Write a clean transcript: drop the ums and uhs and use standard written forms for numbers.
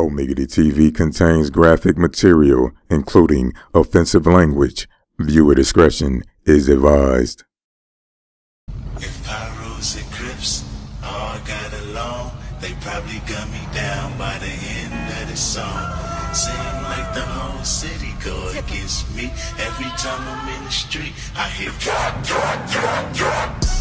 Omigady TV contains graphic material, including offensive language. Viewer discretion is advised. If Pyros and Crips all got along, they probably got me down by the end of the song. Seem like the whole city go against me. Every time I'm in the street, I hear drop, drop, drop, drop.